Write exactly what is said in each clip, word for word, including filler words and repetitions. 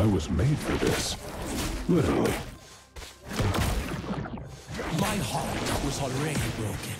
I was made for this. Literally. My heart was already broken.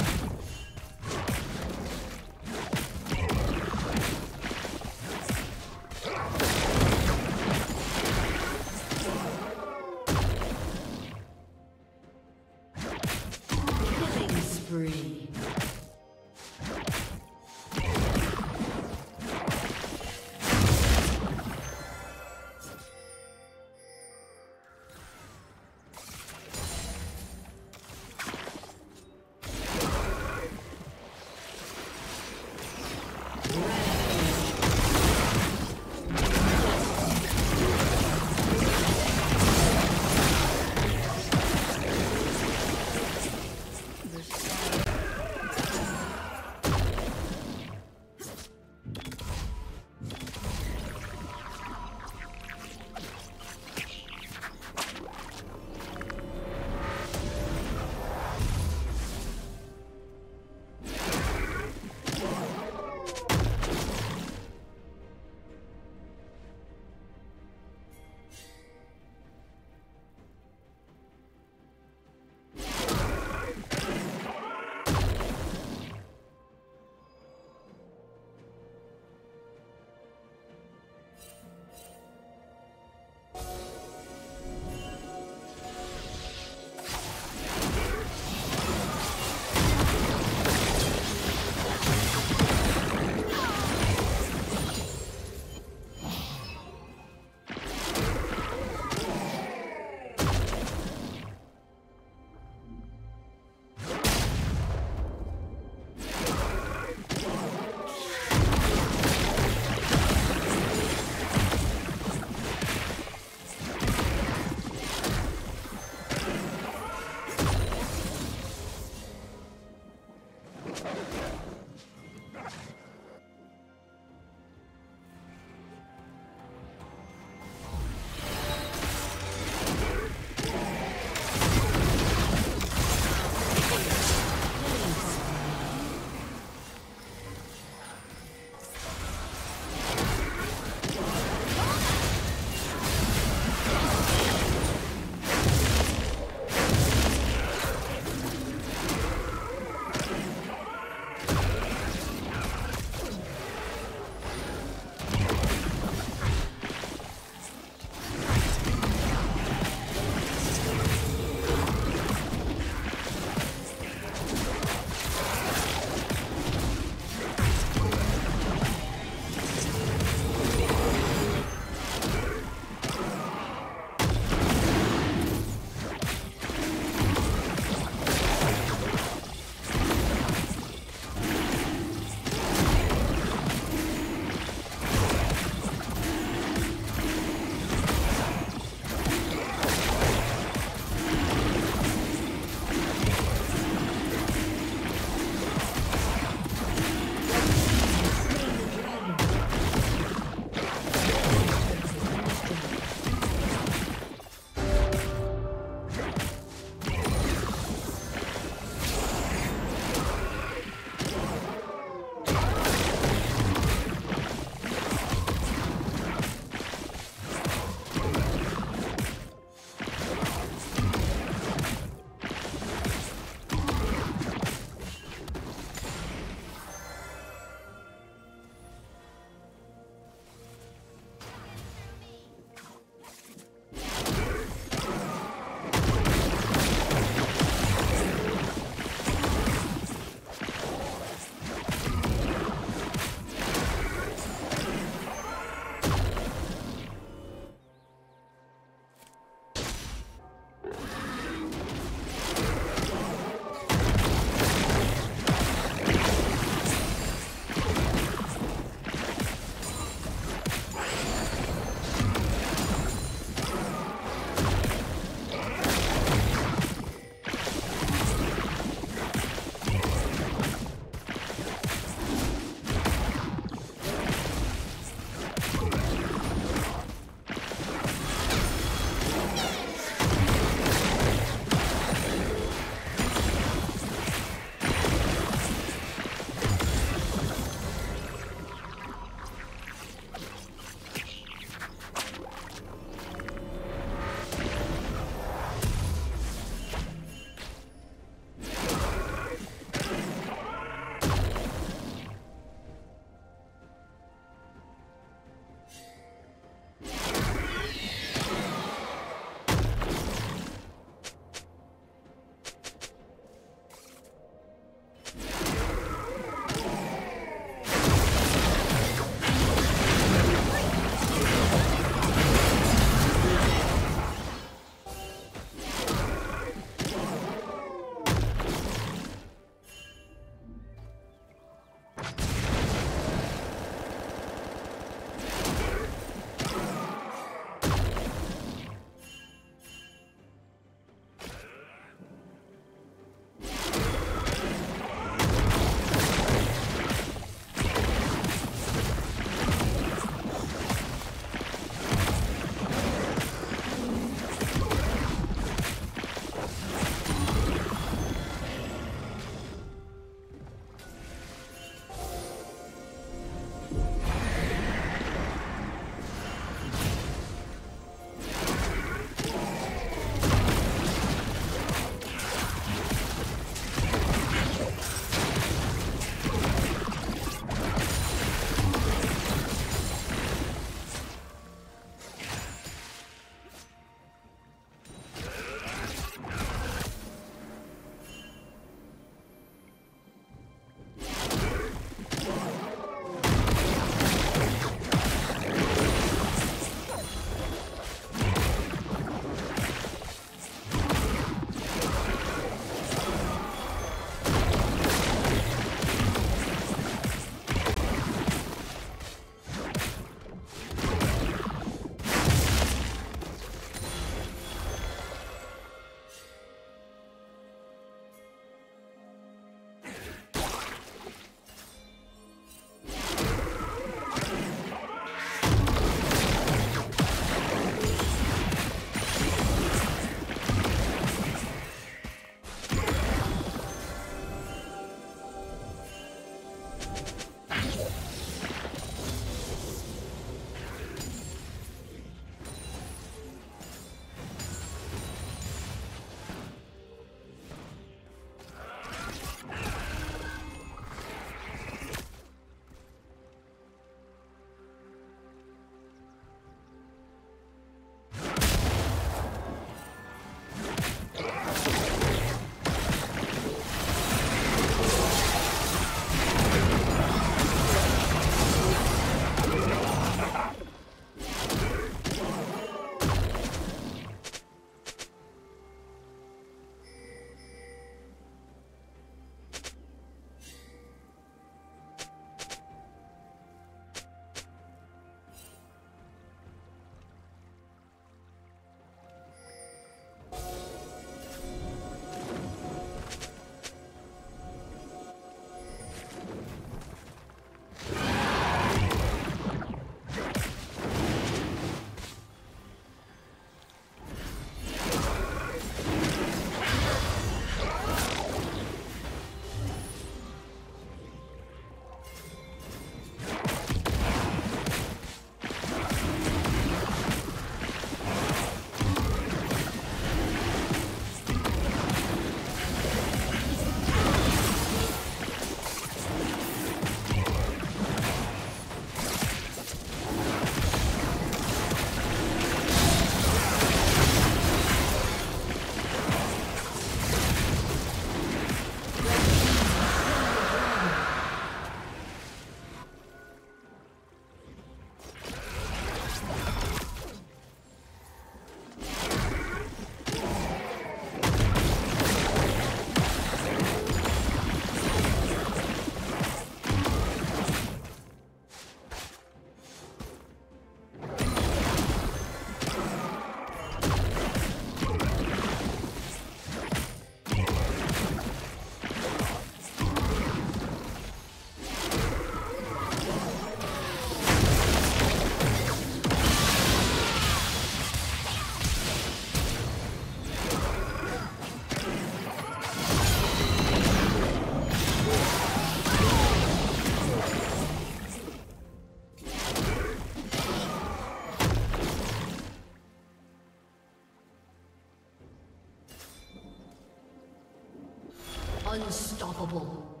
Unstoppable.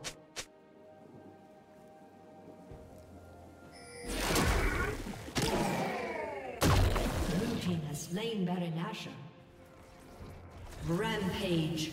Blue team has slain Baron Nashor. Rampage.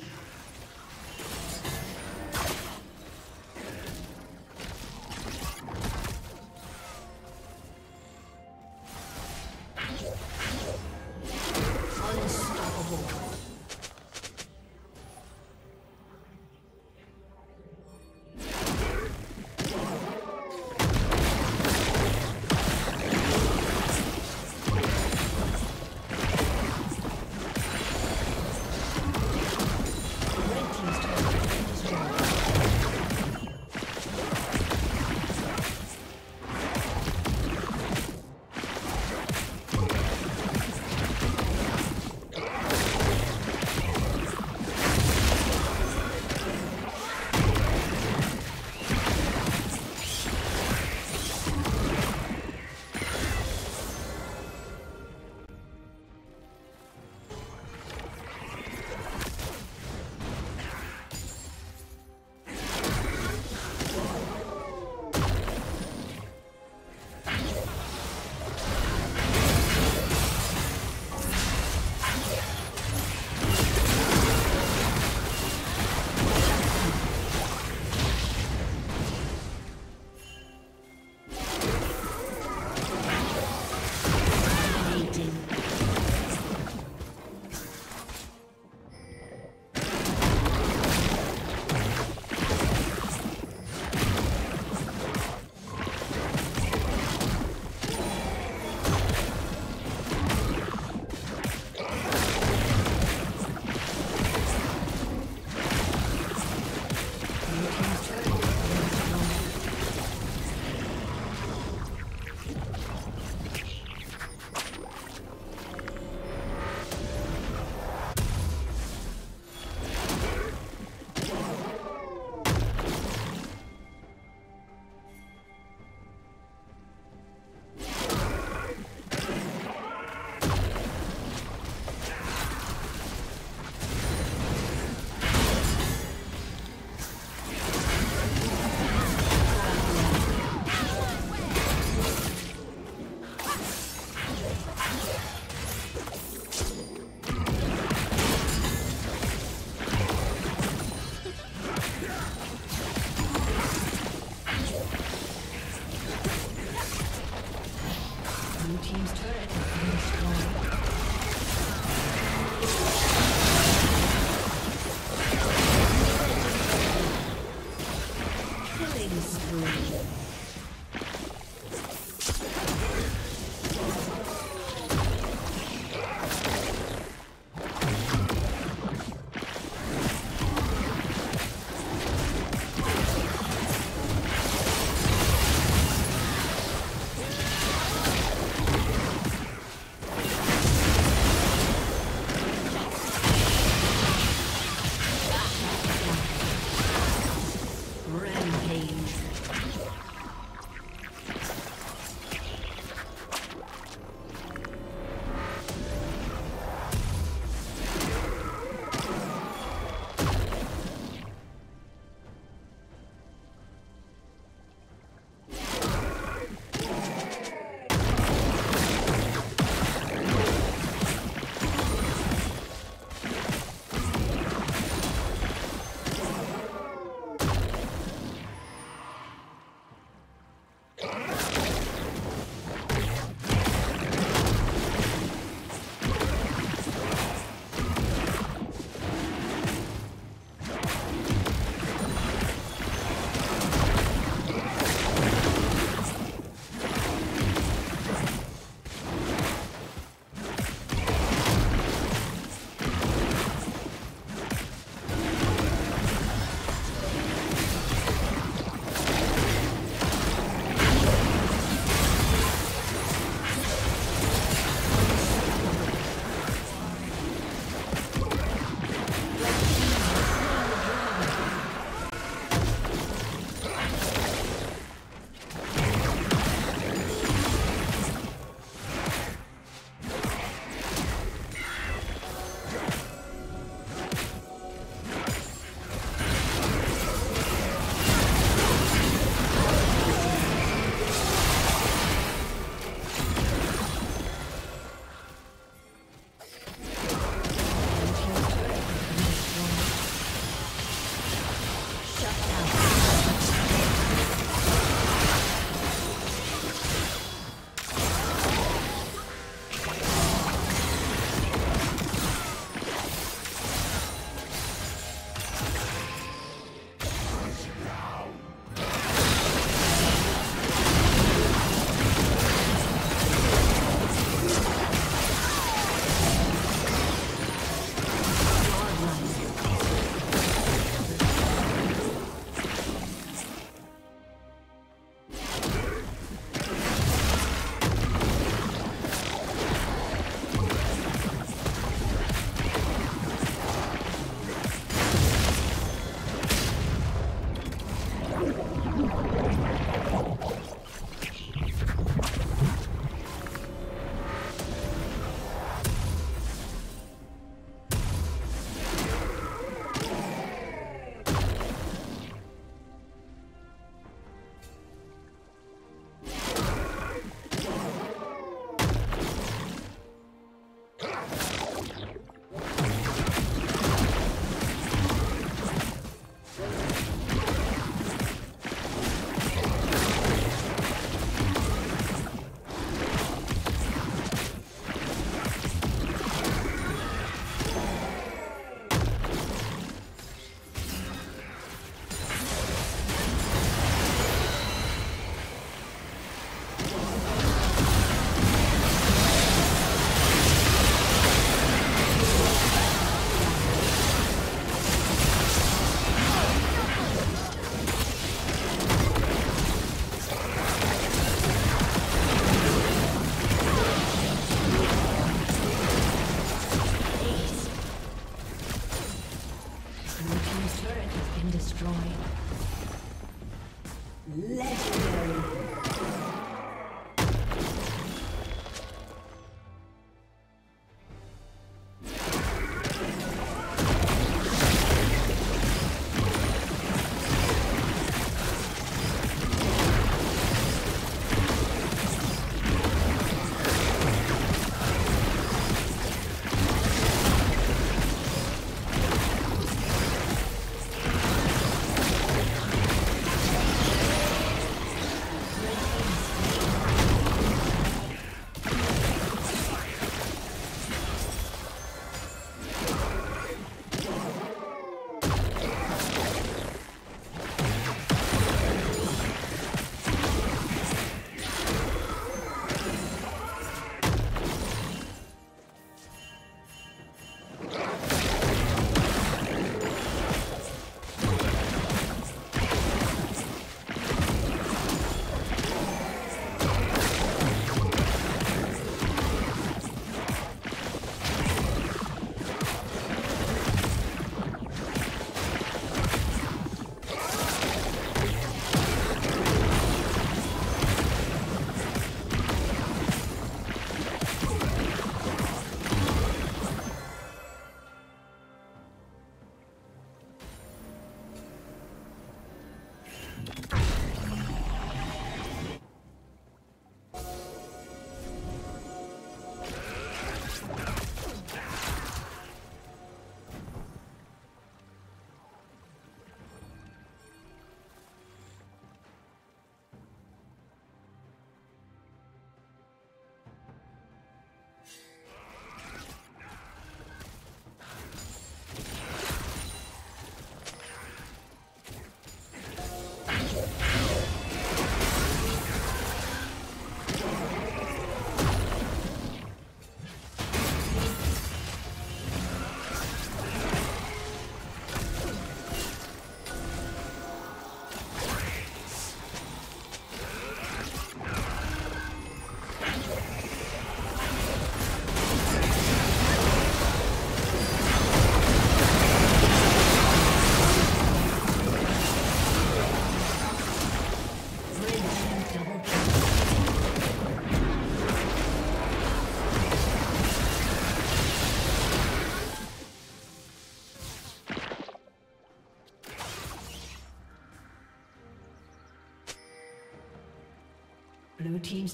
Blue team's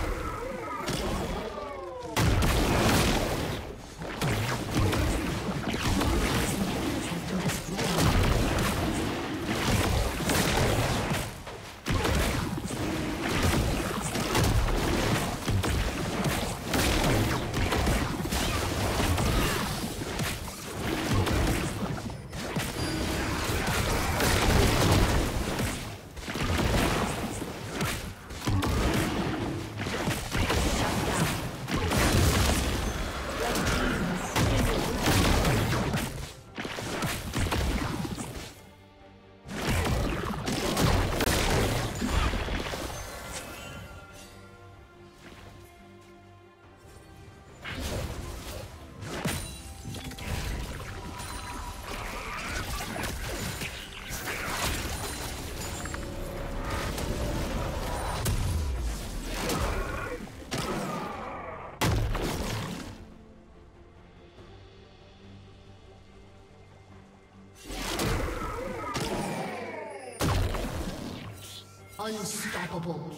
Unstoppable.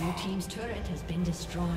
Your team's turret has been destroyed.